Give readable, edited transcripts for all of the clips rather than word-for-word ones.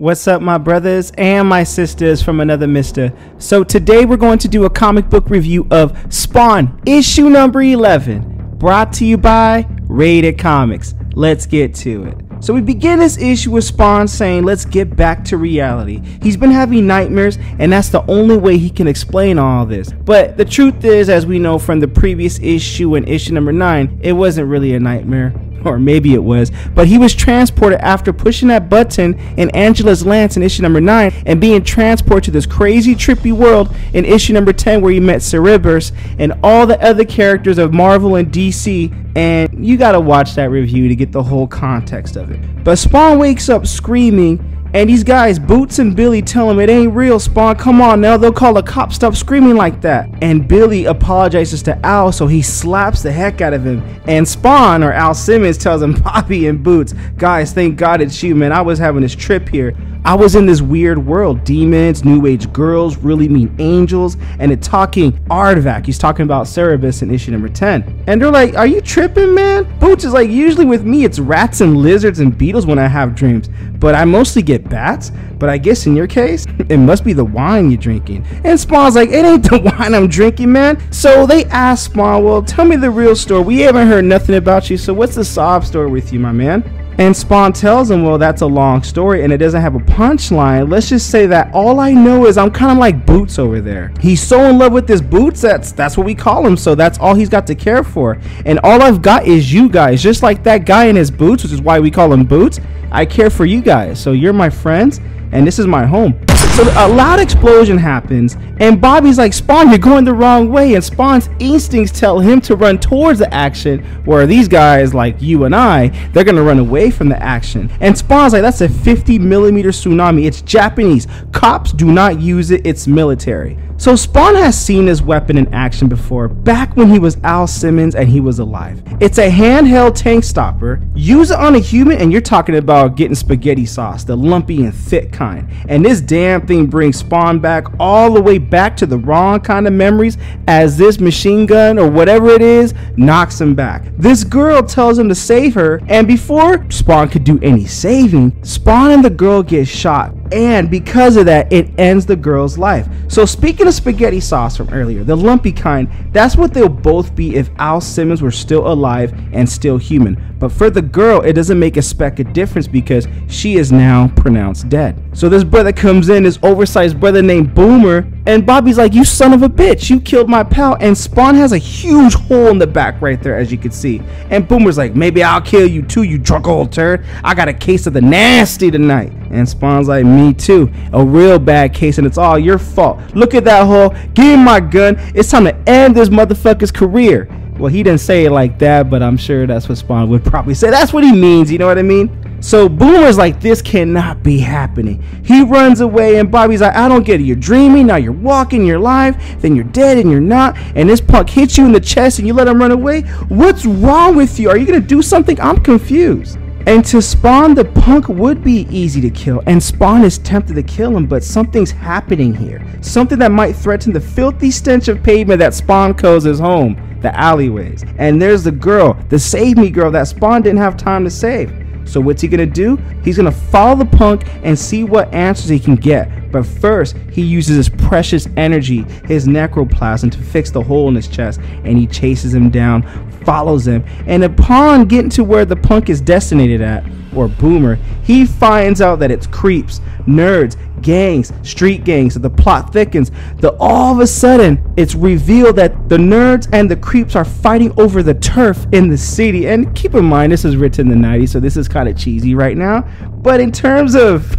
What's up, my brothers and my sisters from another mister? So today we're going to do a comic book review of Spawn issue number 11, brought to you by Rated Comics. Let's get to it. So we begin this issue with Spawn saying, let's get back to reality. He's been having nightmares, and that's the only way he can explain all this. But the truth is, as we know from the previous issue and issue number 9, it wasn't really a nightmare. Or maybe it was, but he was transported after pushing that button in Angela's Lance in issue number 9 and being transported to this crazy trippy world in issue number 10 where he met Cerebus and all the other characters of Marvel and DC, and you gotta watch that review to get the whole context of it. But Spawn wakes up screaming, and these guys, Boots and Billy, tell him it ain't real, Spawn, come on now, they'll call the cops, stop screaming like that. And Billy apologizes to Al, so he slaps the heck out of him. And Spawn, or Al Simmons, tells him, Bobby and Boots, guys, thank God it's you, man, I was having this trip here. I was in this weird world, demons, new age girls, really mean angels, and it's talking Artivac. He's talking about Cerebus in issue number 10. And they're like, are you tripping, man? Boots is like, usually with me it's rats and lizards and beetles when I have dreams, but I mostly get bats, but I guess in your case, it must be the wine you're drinking. And Spawn's like, it ain't the wine I'm drinking, man. So they ask Spawn, well, tell me the real story. We haven't heard nothing about you, so what's the sob story with you, my man? And Spawn tells him, well, that's a long story and it doesn't have a punchline. Let's just say that all I know is I'm kind of like Boots over there. He's so in love with this Boots, that's what we call him. So that's all he's got to care for. And all I've got is you guys, just like that guy in his Boots, which is why we call him Boots. I care for you guys. So you're my friends and this is my home. So a loud explosion happens, and Bobby's like, Spawn, you're going the wrong way, and Spawn's instincts tell him to run towards the action, where these guys, like you and I, they're going to run away from the action. And Spawn's like, that's a 50-millimeter tsunami. It's Japanese. Cops do not use it. It's military. So Spawn has seen this weapon in action before, back when he was Al Simmons and he was alive. It's a handheld tank stopper. Use it on a human and you're talking about getting spaghetti sauce, the lumpy and thick kind. And this damn thing brings Spawn back all the way back to the wrong kind of memories, as this machine gun or whatever it is knocks him back. This girl tells him to save her, and before Spawn could do any saving, Spawn and the girl get shot. And because of that, it ends the girl's life. So speaking of spaghetti sauce from earlier, the lumpy kind, that's what they'll both be if Al Simmons were still alive and still human. But for the girl, it doesn't make a speck of difference because she is now pronounced dead. So this brother comes in, this oversized brother named Boomer, and Bobby's like, you son of a bitch, you killed my pal. And Spawn has a huge hole in the back right there, as you can see. And Boomer's like, maybe I'll kill you too, you drunk old turd. I got a case of the nasty tonight. And Spawn's like, me too, a real bad case, and it's all your fault. Look at that hole, give me my gun, it's time to end this motherfucker's career. Well, he didn't say it like that, but I'm sure that's what Spawn would probably say. That's what he means, you know what I mean? So Boomer's like, this cannot be happening. He runs away, and Bobby's like, I don't get it. You're dreaming, now you're walking, you're alive, then you're dead and you're not, and this punk hits you in the chest and you let him run away? What's wrong with you? Are you gonna do something? I'm confused. And to Spawn, the punk would be easy to kill, and Spawn is tempted to kill him, but something's happening here. Something that might threaten the filthy stench of pavement that Spawn calls his home, the alleyways. And there's the girl, the save me girl that Spawn didn't have time to save. So what's he gonna do? He's gonna follow the punk and see what answers he can get. But first, he uses his precious energy, his necroplasm, to fix the hole in his chest, and he chases him down, follows him, and upon getting to where the punk is destinated at, or Boomer, he finds out that it's creeps, nerds, gangs, street gangs, that the plot thickens. All of a sudden, it's revealed that the nerds and the creeps are fighting over the turf in the city. And keep in mind, this is written in the 90s, so this is kind of cheesy right now. But in terms of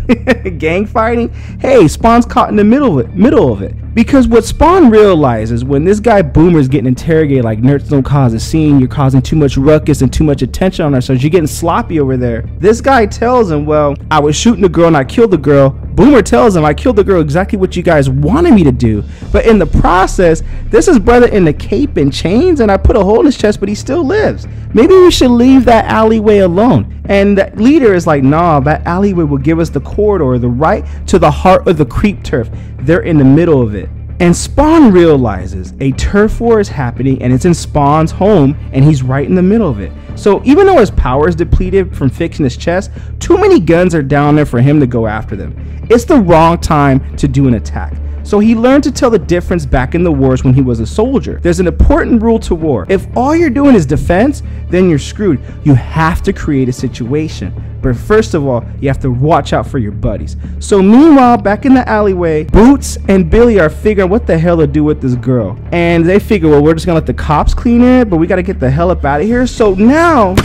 gang fighting, hey, Spawn's caught in the middle of it. Because what Spawn realizes when this guy Boomer's getting interrogated, like, nerds don't cause a scene, you're causing too much ruckus and too much attention on ourselves, you're getting sloppy over there. This guy tells him, well, I was shooting the girl and I killed the girl. Boomer tells him, I killed the girl, exactly what you guys wanted me to do. But in the process, this is brother in the cape and chains, and I put a hole in his chest, but he still lives. Maybe we should leave that alleyway alone. And the leader is like, nah, that alleyway will give us the corridor, the right to the heart of the creep turf. They're in the middle of it. And Spawn realizes a turf war is happening and it's in Spawn's home and he's right in the middle of it. So even though his power is depleted from fixing his chest, too many guns are down there for him to go after them. It's the wrong time to do an attack. So he learned to tell the difference back in the wars when he was a soldier. There's an important rule to war. If all you're doing is defense, then you're screwed. You have to create a situation. But first of all, you have to watch out for your buddies. So meanwhile, back in the alleyway, Boots and Billy are figuring what the hell to do with this girl. And they figure, well, we're just gonna let the cops clean it, but we gotta get the hell up out of here. So now,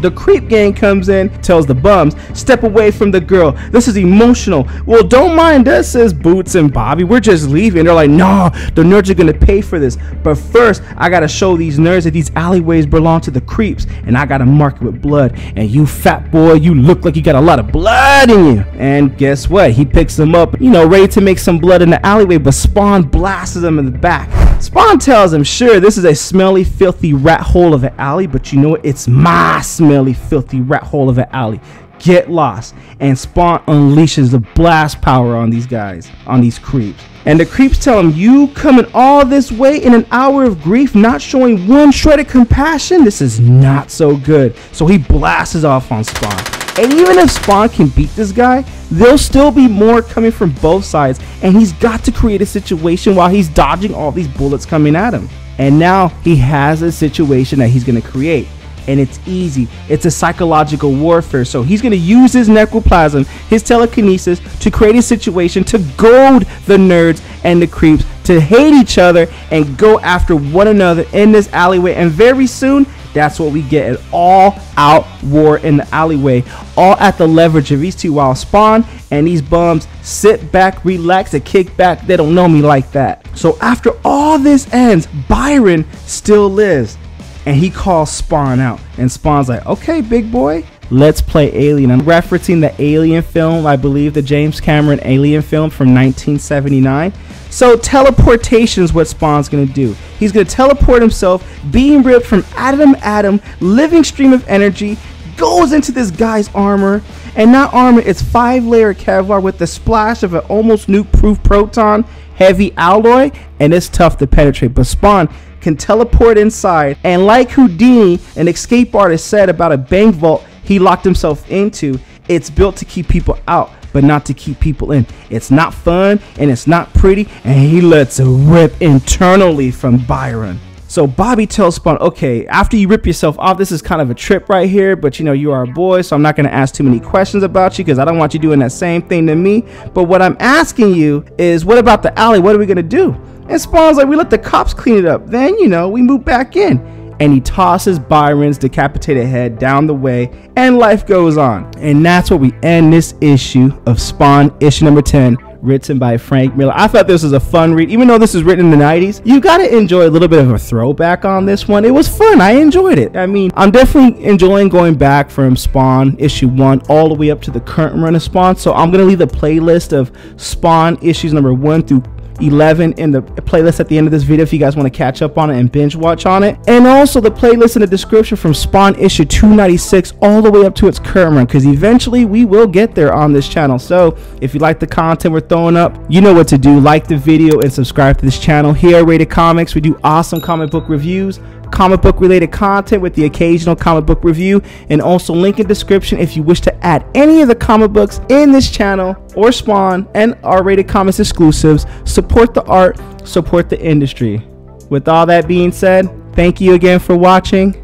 the creep gang comes in, tells the bums, step away from the girl. This is emotional. Well, don't mind us, says Boots and Bobby. We're just leaving. They're like, nah, the nerds are going to pay for this. But first, I got to show these nerds that these alleyways belong to the creeps. And I got to mark it with blood. And you fat boy, you look like you got a lot of blood in you. And guess what? He picks them up, you know, ready to make some blood in the alleyway. But Spawn blasts them in the back. Spawn tells him, sure, this is a smelly, filthy rat hole of an alley. But you know what? It's my smelly, filthy rat hole of an alley. Get lost. And Spawn unleashes the blast power on these guys, on these creeps. And the creeps tell him, you coming all this way in an hour of grief, not showing one shred of compassion? This is not so good. So he blasts off on Spawn. And even if Spawn can beat this guy, there'll still be more coming from both sides. And he's got to create a situation while he's dodging all these bullets coming at him. And now he has a situation that he's going to create. And it's easy. It's a psychological warfare. So he's going to use his necroplasm, his telekinesis, to create a situation to goad the nerds and the creeps to hate each other and go after one another in this alleyway. And very soon, that's what we get, an all-out war in the alleyway, all at the leverage of these two. While Spawn and these bums sit back, relax, and kick back. They don't know me like that. So after all this ends, Byron still lives. And he calls Spawn out. And Spawn's like, okay, big boy, let's play Alien. I'm referencing the Alien film, I believe the James Cameron Alien film from 1979. So teleportation is what Spawn's going to do. He's going to teleport himself, being ripped from atom to atom, living stream of energy, goes into this guy's armor. And not armor, it's 5-layer Kevlar with the splash of an almost nuke-proof proton, heavy alloy, and it's tough to penetrate. But Spawn can teleport inside, and like Houdini, an escape artist, said about a bank vault he locked himself into, it's built to keep people out, but not to keep people in. It's not fun, and it's not pretty, and he lets it rip internally from Byron. So Bobby tells Spawn, okay, after you rip yourself off, this is kind of a trip right here, but you know, you are a boy, so I'm not going to ask too many questions about you because I don't want you doing that same thing to me. But what I'm asking you is, what about the alley? What are we going to do? And Spawn's like, we let the cops clean it up. Then, you know, we move back in. And he tosses Byron's decapitated head down the way, and life goes on. And that's where we end this issue of Spawn, issue number 10. Written by Frank Miller. I thought this was a fun read. Even though this was written in the 90s, you gotta enjoy a little bit of a throwback on this one. It was fun. I enjoyed it. I mean, I'm definitely enjoying going back from Spawn issue 1 all the way up to the current run of Spawn. So I'm gonna leave the playlist of Spawn issues number 1 through 11 in the playlist at the end of this video if you guys want to catch up on it and binge watch on it. And also the playlist in the description from Spawn issue 296 all the way up to its current run, because eventually we will get there on this channel. So if you like the content we're throwing up, you know what to do. Like the video and subscribe to this channel. Here at Rated Comics, we do awesome comic book reviews, comic book related content with the occasional comic book review, and also link in description if you wish to add any of the comic books in this channel or Spawn and our Rated Comics exclusives. Support the art, support the industry. With all that being said, thank you again for watching.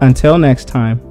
Until next time.